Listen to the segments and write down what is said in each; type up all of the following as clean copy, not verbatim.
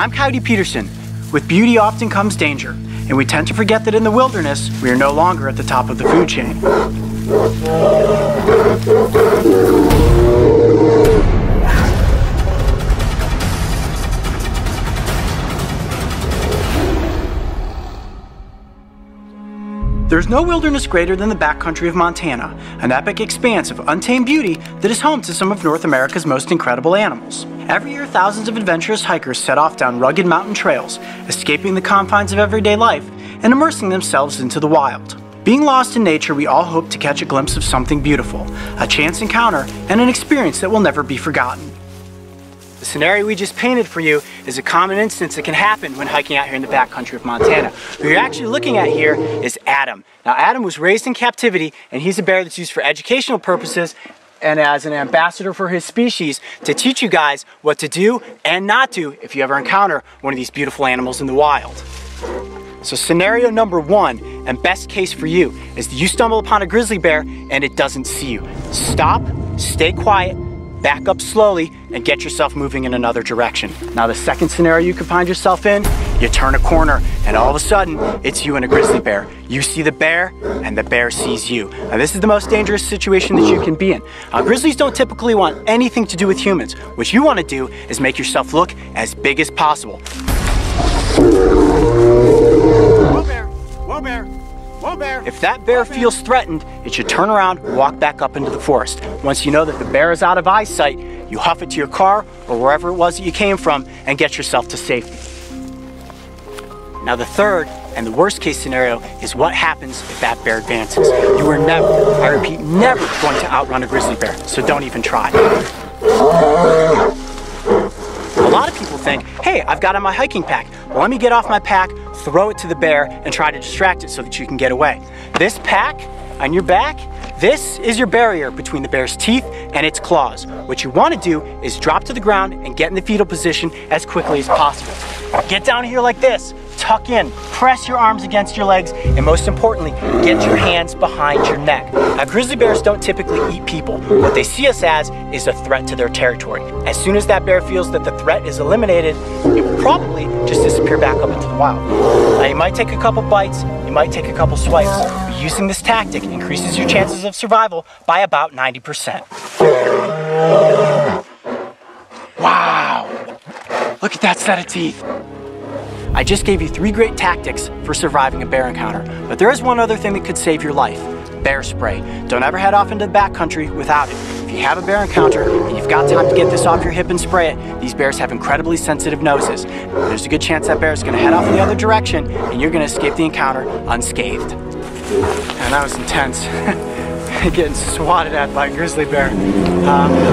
I'm Coyote Peterson. With beauty often comes danger, and we tend to forget that in the wilderness, we are no longer at the top of the food chain. There's no wilderness greater than the backcountry of Montana, an epic expanse of untamed beauty that is home to some of North America's most incredible animals. Every year, thousands of adventurous hikers set off down rugged mountain trails, escaping the confines of everyday life and immersing themselves into the wild. Being lost in nature, we all hope to catch a glimpse of something beautiful, a chance encounter, and an experience that will never be forgotten. The scenario we just painted for you is a common instance that can happen when hiking out here in the backcountry of Montana. What you're actually looking at here is Adam. Now, Adam was raised in captivity, and he's a bear that's used for educational purposes and as an ambassador for his species to teach you guys what to do and not do if you ever encounter one of these beautiful animals in the wild. So scenario number one, and best case for you, is that you stumble upon a grizzly bear and it doesn't see you. Stop, stay quiet, back up slowly, and get yourself moving in another direction. Now, the second scenario you could find yourself in, you turn a corner and all of a sudden it's you and a grizzly bear. You see the bear and the bear sees you. Now, this is the most dangerous situation that you can be in. Grizzlies don't typically want anything to do with humans. What you want to do is make yourself look as big as possible. Whoa bear, whoa bear. Whoa, bear. If that bear feels threatened, it should turn around and walk back up into the forest. Once you know that the bear is out of eyesight, you huff it to your car or wherever it was that you came from and get yourself to safety. Now, the third and the worst case scenario is what happens if that bear advances. You are never, I repeat, never going to outrun a grizzly bear, so don't even try. A lot of people think, hey, I've got on my hiking pack. Well, let me get off my pack, throw it to the bear, and try to distract it so that you can get away. This pack on your back, this is your barrier between the bear's teeth and its claws. What you want to do is drop to the ground and get in the fetal position as quickly as possible. Get down here like this, tuck in, press your arms against your legs, and most importantly, get your hands behind your neck. Now, grizzly bears don't typically eat people. What they see us as is a threat to their territory. As soon as that bear feels that the threat is eliminated, it will probably just disappear back up into the wild. Now, you might take a couple bites, you might take a couple swipes, but using this tactic increases your chances of survival by about 90%. Wow! Look at that set of teeth. I just gave you three great tactics for surviving a bear encounter, but there is one other thing that could save your life: bear spray. Don't ever head off into the backcountry without it. If you have a bear encounter and you've got time to get this off your hip and spray it, these bears have incredibly sensitive noses. There's a good chance that bear is going to head off in the other direction and you're going to escape the encounter unscathed. And that was intense. Getting swatted at by a grizzly bear.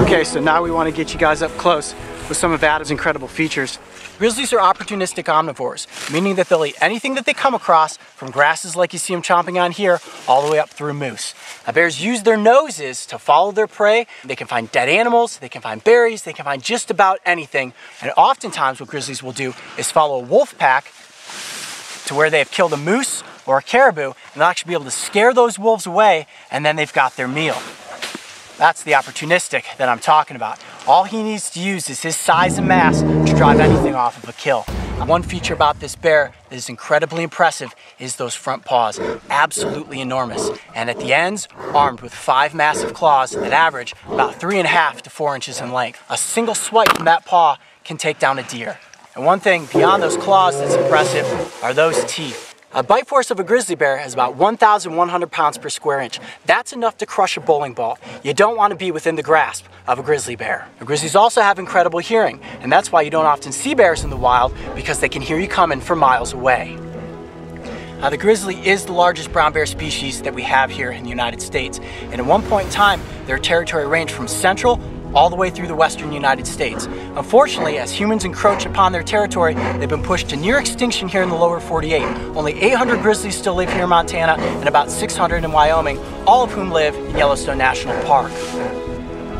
Okay, so now we want to get you guys up close with some of Adam's incredible features. Grizzlies are opportunistic omnivores, meaning that they'll eat anything that they come across, from grasses like you see them chomping on here, all the way up through moose. Now, bears use their noses to follow their prey. They can find dead animals, they can find berries, they can find just about anything. And oftentimes what grizzlies will do is follow a wolf pack to where they have killed a moose or a caribou, and they'll actually be able to scare those wolves away, and then they've got their meal. That's the opportunistic that I'm talking about. All he needs to use is his size and mass to drive anything off of a kill. One feature about this bear that is incredibly impressive is those front paws, absolutely enormous. And at the ends, armed with 5 massive claws that average about 3.5 to 4 inches in length. A single swipe from that paw can take down a deer. And one thing beyond those claws that's impressive are those teeth. A bite force of a grizzly bear is about 1,100 pounds per square inch. That's enough to crush a bowling ball. You don't want to be within the grasp of a grizzly bear. Now, grizzlies also have incredible hearing, and that's why you don't often see bears in the wild, because they can hear you coming from miles away. Now, the grizzly is the largest brown bear species that we have here in the United States, and at one point in time, their territory ranged from central all the way through the western United States. Unfortunately, as humans encroach upon their territory, they've been pushed to near extinction here in the lower 48. Only 800 grizzlies still live here in Montana and about 600 in Wyoming, all of whom live in Yellowstone National Park.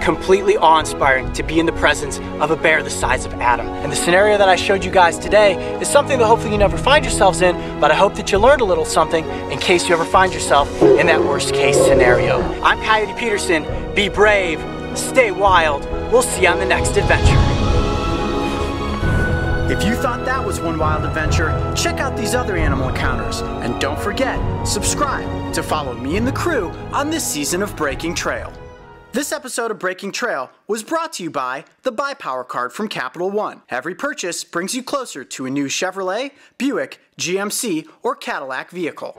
Completely awe-inspiring to be in the presence of a bear the size of Adam. And the scenario that I showed you guys today is something that hopefully you never find yourselves in, but I hope that you learned a little something in case you ever find yourself in that worst case scenario. I'm Coyote Peterson. Be brave. Stay wild. We'll see you on the next adventure. If you thought that was one wild adventure, check out these other animal encounters. And don't forget, subscribe to follow me and the crew on this season of Breaking Trail. This episode of Breaking Trail was brought to you by the Buy Power Card from Capital One. Every purchase brings you closer to a new Chevrolet, Buick, GMC, or Cadillac vehicle.